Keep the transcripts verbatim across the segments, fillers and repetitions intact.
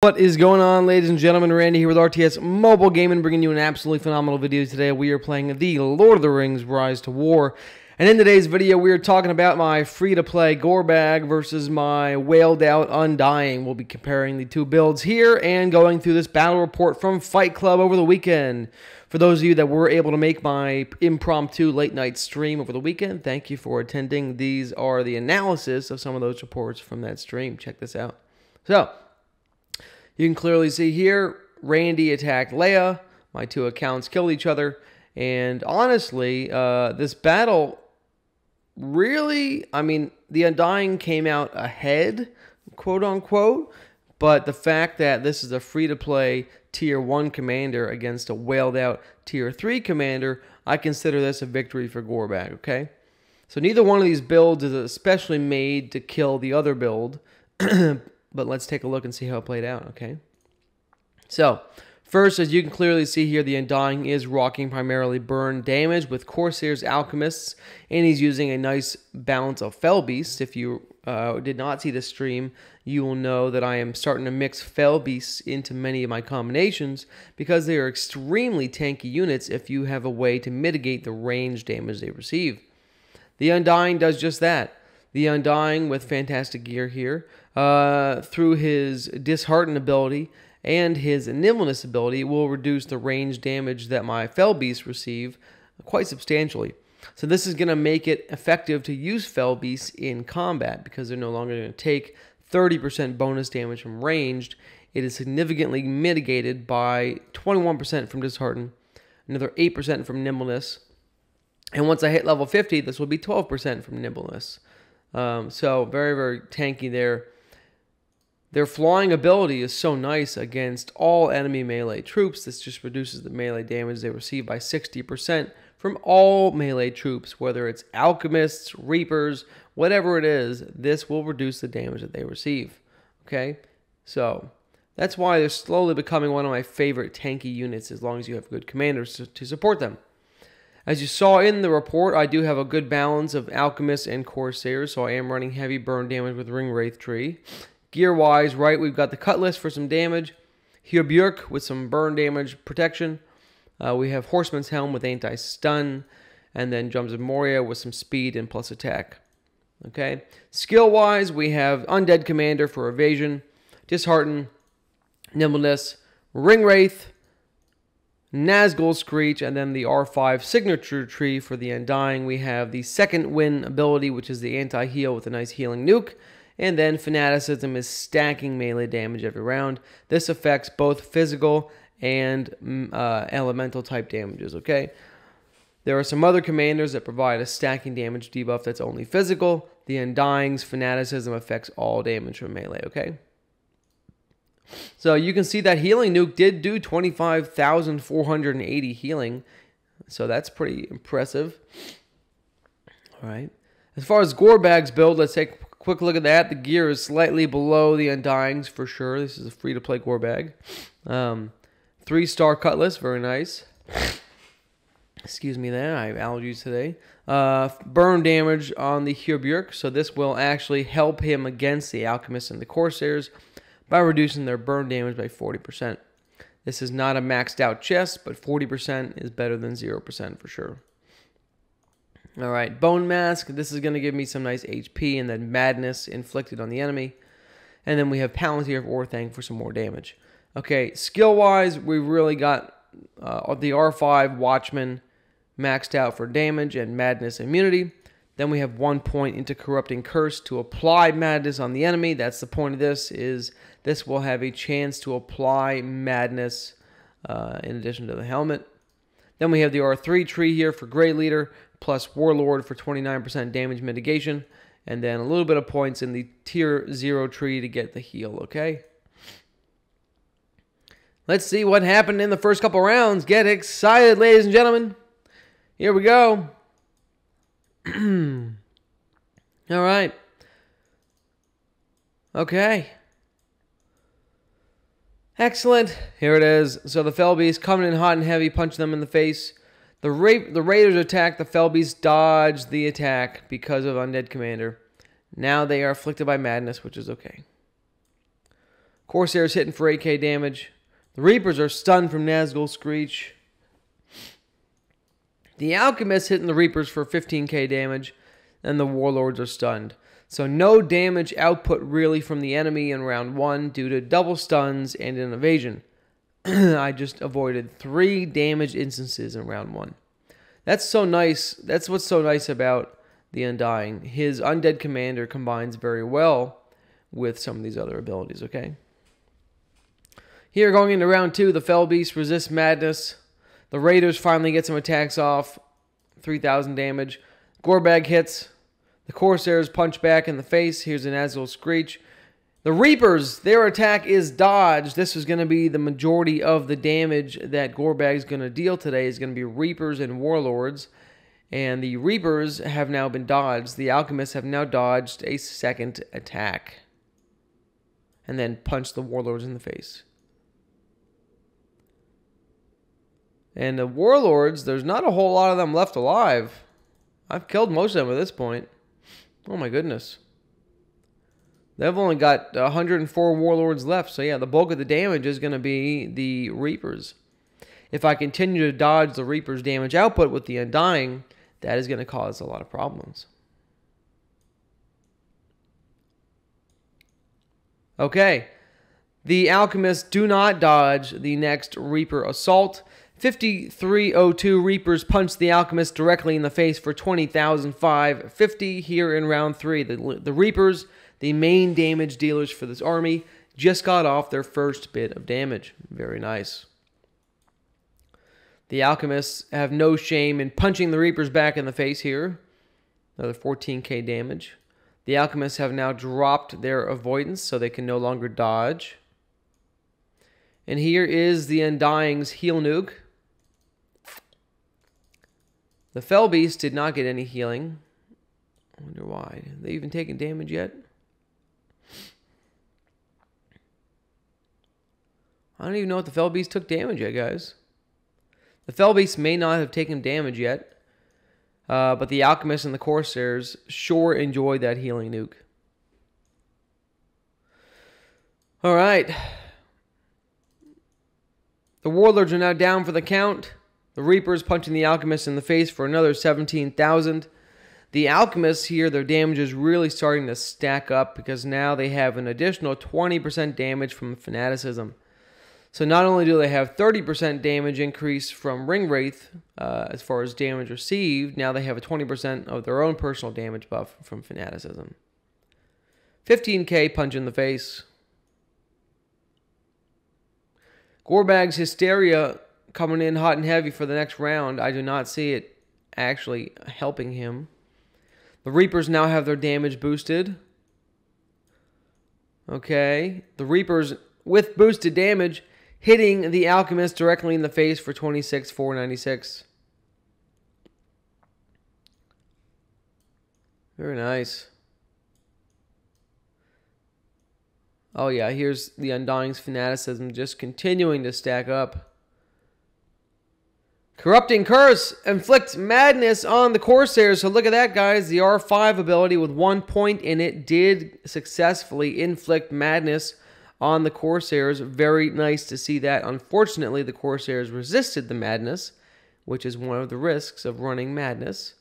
What is going on, ladies and gentlemen? Randy here with R T S Mobile Gaming, bringing you an absolutely phenomenal video today. We are playing the Lord of the Rings Rise to War. And in today's video, we are talking about my free-to-play Gorbag versus my whaled-out Undying. We'll be comparing the two builds here and going through this battle report from Fight Club over the weekend. For those of you that were able to make my impromptu late-night stream over the weekend, thank you for attending. These are the analysis of some of those reports from that stream. Check this out. So, you can clearly see here, Randy attacked Leia. My two accounts killed each other. And honestly, uh, this battle really, I mean, the Undying came out ahead, quote unquote. But the fact that this is a free-to-play tier one commander against a whaled-out tier three commander, I consider this a victory for Gorbag, okay? So neither one of these builds is especially made to kill the other build. But let's take a look and see how it played out, okay? So, first, as you can clearly see here, the Undying is rocking primarily burn damage with Corsair's Alchemists, and he's using a nice balance of Fell Beasts. If you uh, did not see the stream, you will know that I am starting to mix Fell Beasts into many of my combinations because they are extremely tanky units if you have a way to mitigate the range damage they receive. The Undying does just that. The Undying with fantastic gear here, uh, through his Dishearten ability and his Nimbleness ability, will reduce the range damage that my Fell Beasts receive quite substantially. So this is going to make it effective to use Fell Beasts in combat because they're no longer going to take thirty percent bonus damage from ranged. It is significantly mitigated by twenty-one percent from Dishearten, another eight percent from Nimbleness, and once I hit level fifty, this will be twelve percent from Nimbleness. Um, so very, very tanky there. Their flying ability is so nice against all enemy melee troops. This just reduces the melee damage they receive by sixty percent from all melee troops, whether it's Alchemists, Reapers, whatever it is. This will reduce the damage that they receive. Okay, so that's why they're slowly becoming one of my favorite tanky units, as long as you have good commanders to, to support them. As you saw in the report, I do have a good balance of Alchemists and Corsairs, so I am running heavy burn damage with Ringwraith Tree. Gear-wise, right, we've got the Cutlass for some damage, Hjerbjerk with some burn damage protection, uh, we have Horseman's Helm with anti-stun, and then Drums of Moria with some speed and plus attack. Okay. Skill-wise, we have Undead Commander for evasion, Dishearten, Nimbleness, Ringwraith, Nazgul Screech, and then the R five signature tree for the Undying. We have the second win ability, which is the anti-heal with a nice healing nuke. And then Fanaticism is stacking melee damage every round. This affects both physical and uh, elemental type damages, okay? There are some other commanders that provide a stacking damage debuff that's only physical. The Undying's Fanaticism affects all damage from melee, okay? So you can see that healing nuke did do twenty-five thousand four hundred eighty healing. So that's pretty impressive. All right. As far as Gorbag's build, let's take a quick look at that. The gear is slightly below the Undying's for sure. This is a free-to-play Gorbag. Um, three-star Cutlass, very nice. Excuse me there, I have allergies today. Uh, burn damage on the Hjubjuk, so this will actually help him against the Alchemists and the Corsairs by reducing their burn damage by forty percent. This is not a maxed out chest, but forty percent is better than zero percent for sure. All right, Bone Mask. This is going to give me some nice H P and then madness inflicted on the enemy. And then we have Palantir of Orthanc for some more damage. Okay, skill-wise, we really got uh, the R five Watchmen maxed out for damage and madness immunity. Then we have one point into Corrupting Curse to apply madness on the enemy. That's the point of this, is this will have a chance to apply madness uh, in addition to the helmet. Then we have the R three tree here for Gray Leader, plus Warlord for twenty-nine percent damage mitigation, and then a little bit of points in the tier zero tree to get the heal, okay? Let's see what happened in the first couple rounds. Get excited, ladies and gentlemen. Here we go. All right. Okay. Excellent. Here it is. So the Fell Beasts coming in hot and heavy, punching them in the face. The Ra the Raiders attack. The Fell Beasts dodge the attack because of Undead Commander. Now they are afflicted by madness, which is okay. Corsair's hitting for eight K damage. The Reapers are stunned from Nazgul Screech. The Alchemist hitting the Reapers for fifteen K damage, and the Warlords are stunned. So no damage output really from the enemy in round one due to double stuns and an evasion. I just avoided three damage instances in round one. That's so nice. That's what's so nice about the Undying. His Undead Commander combines very well with some of these other abilities, okay? Here, going into round two, the Fell Beasts resist madness. The Raiders finally get some attacks off. three thousand damage. Gorbag hits. The Corsairs punch back in the face. Here's an Azul Screech. The Reapers, their attack is dodge. This is going to be the majority of the damage that Gorbag is going to deal today. Is going to be Reapers and Warlords. And the Reapers have now been dodged. The Alchemists have now dodged a second attack. And then punched the Warlords in the face. And the Warlords, there's not a whole lot of them left alive. I've killed most of them at this point. Oh my goodness. They've only got one hundred four Warlords left. So yeah, the bulk of the damage is going to be the Reapers. If I continue to dodge the Reaper's damage output with the Undying, that is going to cause a lot of problems. Okay. The Alchemists do not dodge the next Reaper assault. fifty-three oh two Reapers punch the Alchemist directly in the face for twenty thousand five hundred fifty here in round three. The, the Reapers, the main damage dealers for this army, just got off their first bit of damage. Very nice. The Alchemists have no shame in punching the Reapers back in the face here. Another fourteen K damage. The Alchemists have now dropped their avoidance, so they can no longer dodge. And here is the Undying's heal nuke. The Fell Beast did not get any healing. I wonder why. Have they even taken damage yet? I don't even know if the Fell Beast took damage yet, guys. The Fell Beasts may not have taken damage yet, uh, but the Alchemists and the Corsairs sure enjoyed that healing nuke. All right. The Warlords are now down for the count. The Reapers punching the Alchemists in the face for another seventeen thousand. The Alchemists here, their damage is really starting to stack up because now they have an additional twenty percent damage from Fanaticism. So not only do they have thirty percent damage increase from Ringwraith uh, as far as damage received, now they have a twenty percent of their own personal damage buff from Fanaticism. fifteen K punch in the face. Gorbag's hysteria coming in hot and heavy for the next round. I do not see it actually helping him. The Reapers now have their damage boosted. Okay. The Reapers with boosted damage hitting the Alchemist directly in the face for twenty-six thousand four hundred ninety-six. Very nice. Oh yeah, here's the Undying's Fanaticism just continuing to stack up. Corrupting Curse inflicts madness on the Corsairs. So look at that, guys. The R five ability with one point in it did successfully inflict madness on the Corsairs. Very nice to see that. Unfortunately, the Corsairs resisted the madness, which is one of the risks of running madness.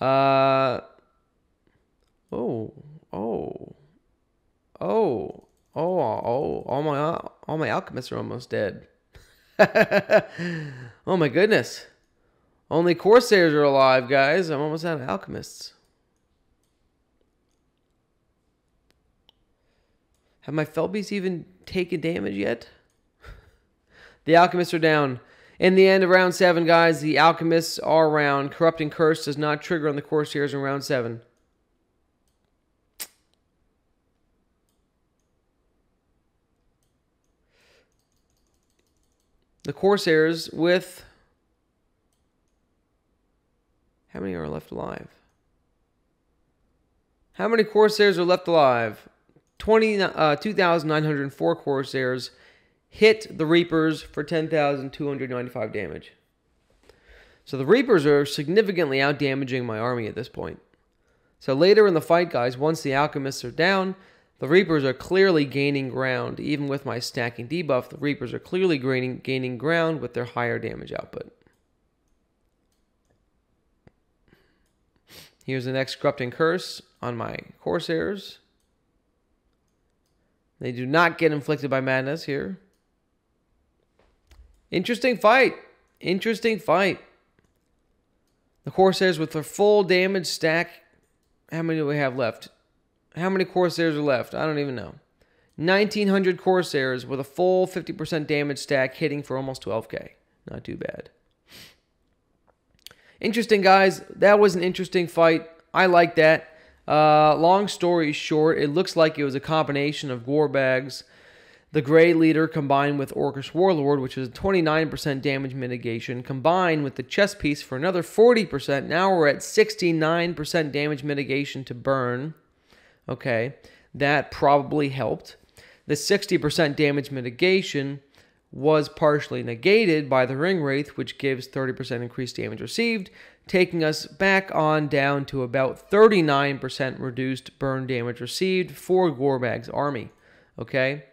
Uh, oh, oh, oh. Oh, oh, all my, all my alchemists are almost dead. Oh my goodness. Only Corsairs are alive, guys. I'm almost out of alchemists. Have my Fell Beasts even taken damage yet? The alchemists are down. In the end of round seven, guys, the alchemists are round. Corrupting Curse does not trigger on the Corsairs in round seven. The Corsairs with... How many are left alive? How many Corsairs are left alive? two thousand nine hundred four Corsairs hit the Reapers for ten thousand two hundred ninety-five damage. So the Reapers are significantly out-damaging my army at this point. So later in the fight, guys, once the Alchemists are down, The Reapers are clearly gaining ground. Even with my stacking debuff, the Reapers are clearly gaining, gaining ground with their higher damage output. Here's the next Corrupting Curse on my Corsairs. They do not get inflicted by madness here. Interesting fight. Interesting fight. The Corsairs with their full damage stack. How many do we have left? How many Corsairs are left? I don't even know. nineteen hundred Corsairs with a full fifty percent damage stack hitting for almost twelve K. Not too bad. Interesting, guys. That was an interesting fight. I like that. Uh, long story short, it looks like it was a combination of Gorbags, the Gray Leader combined with Orcish Warlord, which is twenty-nine percent damage mitigation, combined with the chess piece for another forty percent. Now we're at sixty-nine percent damage mitigation to burn. Okay, that probably helped. The sixty percent damage mitigation was partially negated by the Ringwraith, which gives thirty percent increased damage received, taking us back on down to about thirty-nine percent reduced burn damage received for Gorbag's army. Okay,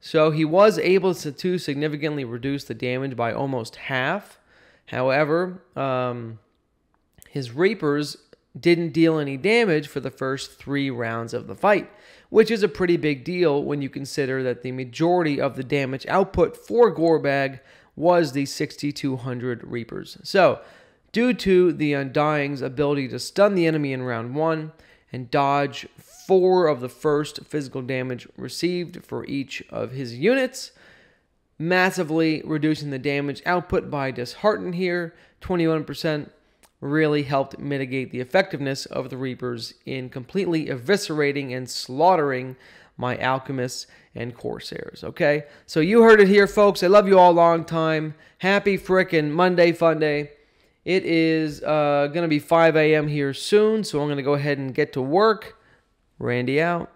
so he was able to, to significantly reduce the damage by almost half. However, um, his Reapers didn't deal any damage for the first three rounds of the fight, which is a pretty big deal when you consider that the majority of the damage output for Gorbag was the sixty-two hundred Reapers. So, due to the Undying's ability to stun the enemy in round one and dodge four of the first physical damage received for each of his units, massively reducing the damage output by Dishearten here, twenty-one percent. Really helped mitigate the effectiveness of the Reapers in completely eviscerating and slaughtering my Alchemists and Corsairs, okay? So you heard it here, folks. I love you all a long time. Happy frickin' Monday Fun Day. It is uh, going to be five A M here soon, so I'm going to go ahead and get to work. Randy out.